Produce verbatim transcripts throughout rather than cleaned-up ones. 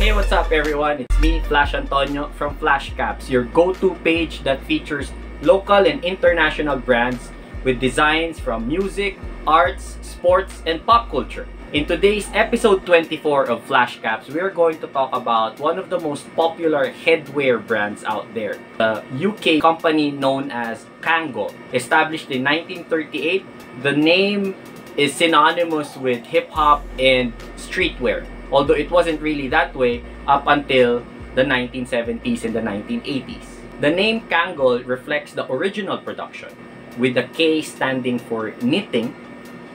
Hey, what's up everyone? It's me, Flash Antonio from Flash Caps, your go-to page that features local and international brands with designs from music, arts, sports, and pop culture. In today's episode twenty-four of Flash Caps, we are going to talk about one of the most popular headwear brands out there. The U K company known as Kangol, established in nineteen thirty-eight, the name is synonymous with hip-hop and streetwear, although it wasn't really that way up until the nineteen seventies and the nineteen eighties. The name Kangol reflects the original production, with the K standing for knitting,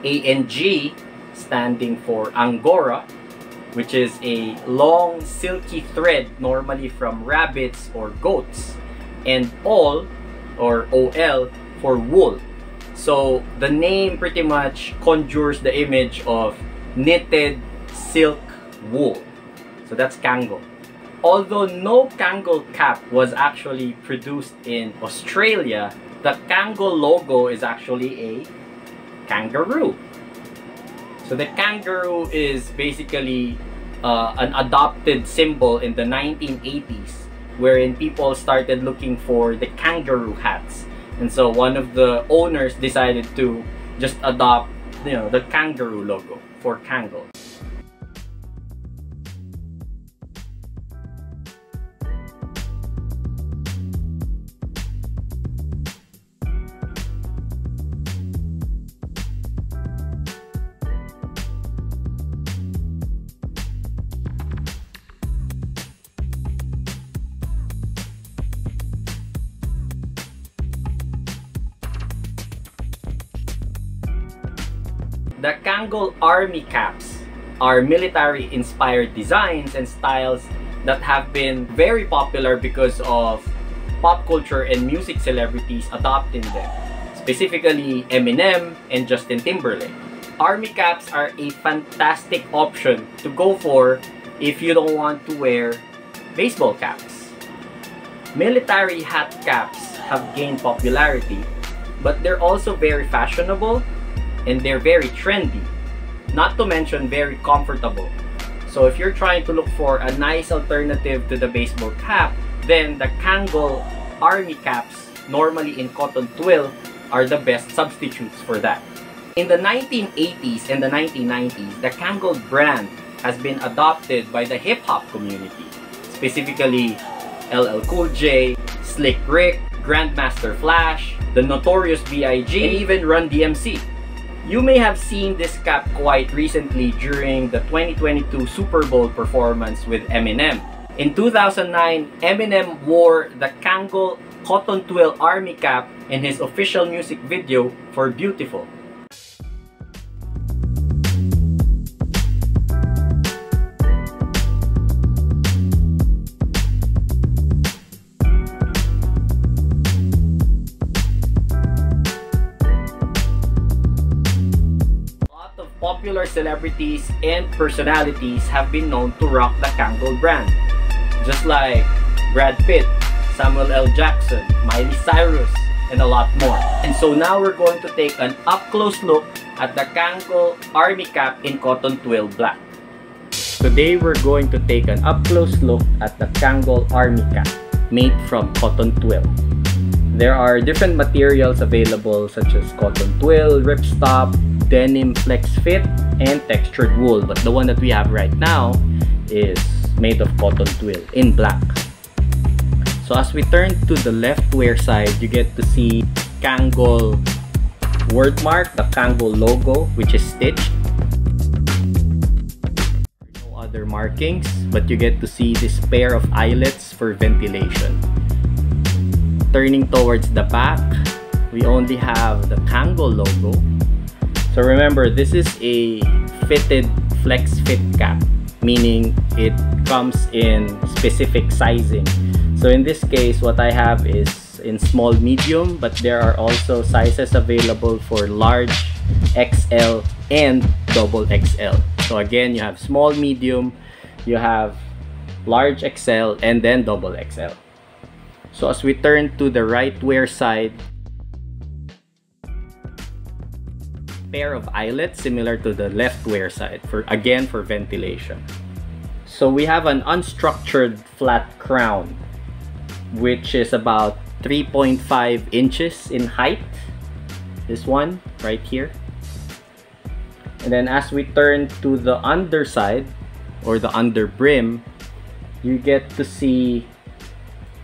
A N G standing for angora, which is a long silky thread normally from rabbits or goats, and all, or O L, for wool. So the name pretty much conjures the image of knitted silk wool. So that's Kangol. Although no Kangol cap was actually produced in Australia, the Kangol logo is actually a kangaroo. So the kangaroo is basically uh, an adopted symbol in the nineteen eighties, wherein people started looking for the kangaroo hats. And so one of the owners decided to just adopt, you know, the kangaroo logo for Kangol. The Kangol Army Caps are military-inspired designs and styles that have been very popular because of pop culture and music celebrities adopting them, specifically Eminem and Justin Timberlake. Army caps are a fantastic option to go for if you don't want to wear baseball caps. Military hat caps have gained popularity, but they're also very fashionable and they're very trendy, not to mention very comfortable. So if you're trying to look for a nice alternative to the baseball cap, then the Kangol Army caps, normally in cotton twill, are the best substitutes for that. In the nineteen eighties and the nineteen nineties, the Kangol brand has been adopted by the hip-hop community, specifically L L Cool J, Slick Rick, Grandmaster Flash, the Notorious B I G, and even Run D M C. You may have seen this cap quite recently during the twenty twenty-two Super Bowl performance with Eminem. In two thousand nine, Eminem wore the Kangol cotton twill army cap in his official music video for Beautiful. Popular celebrities and personalities have been known to rock the Kangol brand, just like Brad Pitt, Samuel L. Jackson, Miley Cyrus, and a lot more. And so now we're going to take an up-close look at the Kangol Army Cap in Cotton Twill Black. Today we're going to take an up-close look at the Kangol Army Cap made from cotton twill. There are different materials available such as cotton twill, ripstop, denim FlexFit, and textured wool, but the one that we have right now is made of cotton twill in black. So as we turn to the leftwear side, you get to see Kangol wordmark, the Kangol logo, which is stitched. No other markings, but you get to see this pair of eyelets for ventilation. Turning towards the back, we only have the Kangol logo. So remember, this is a fitted flex fit cap, meaning it comes in specific sizing. So in this case, what I have is in small, medium, but there are also sizes available for large, X L, and double X L. So again, you have small, medium, you have large X L, and then double X L. So as we turn to the right wear side, pair of eyelets similar to the left wear side for, again, for ventilation. So we have an unstructured flat crown, which is about three point five inches in height. This one right here. And then as we turn to the underside or the under brim, you get to see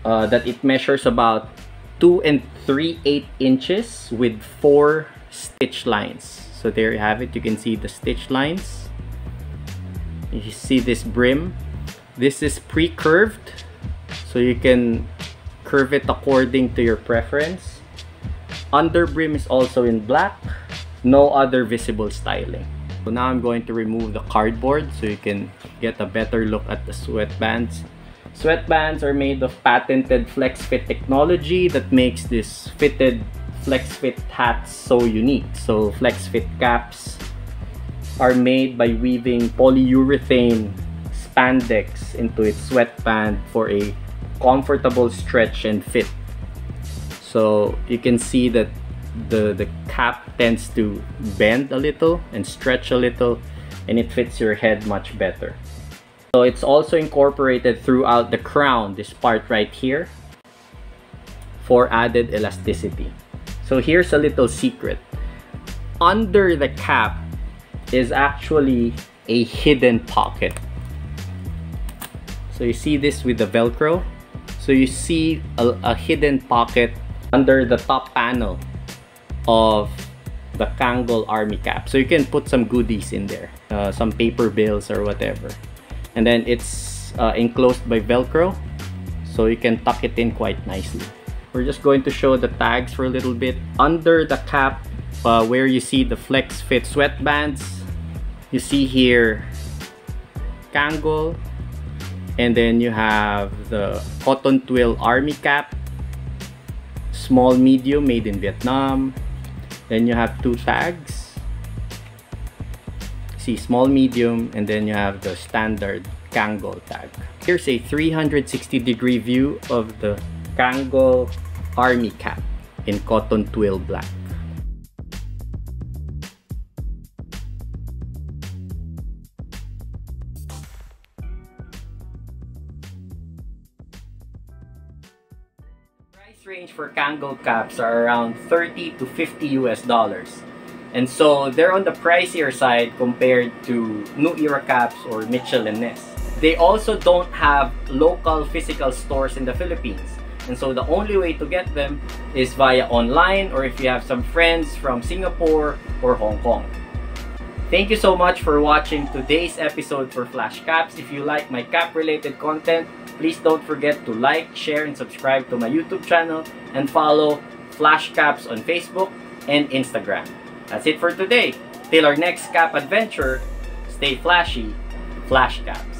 uh, that it measures about two and three eighths inches with four stitch lines. So there you have it. You can see the stitch lines. You see this brim. This is pre-curved, so you can curve it according to your preference. Underbrim is also in black. No other visible styling. So now I'm going to remove the cardboard so you can get a better look at the sweatbands. Sweatbands are made of patented FlexFit technology that makes this fitted FlexFit hats so unique. So FlexFit caps are made by weaving polyurethane spandex into its sweatband for a comfortable stretch and fit. So you can see that the the cap tends to bend a little and stretch a little, and it fits your head much better. So it's also incorporated throughout the crown, this part right here, for added elasticity. So here's a little secret. Under the cap is actually a hidden pocket. So you see this with the Velcro. So you see a, a hidden pocket under the top panel of the Kangol army cap. So you can put some goodies in there, uh, some paper bills or whatever. And then it's uh, enclosed by Velcro, so you can tuck it in quite nicely. We're just going to show the tags for a little bit. Under the cap, uh, where you see the FlexFit sweatbands, you see here Kangol, and then you have the cotton twill army cap, small medium, made in Vietnam. Then you have two tags. See, small medium, and then you have the standard Kangol tag. Here's a three hundred sixty degree view of the Kangol army cap in cotton twill black. Price range for Kangol caps are around thirty to fifty U S dollars. And so they're on the pricier side compared to New Era caps or Mitchell and Ness. They also don't have local physical stores in the Philippines. And so the only way to get them is via online, or if you have some friends from Singapore or Hong Kong. Thank you so much for watching today's episode for Flash Caps. If you like my cap-related content, please don't forget to like, share, and subscribe to my YouTube channel, and follow Flash Caps on Facebook and Instagram. That's it for today. Till our next cap adventure, stay flashy, Flash Caps.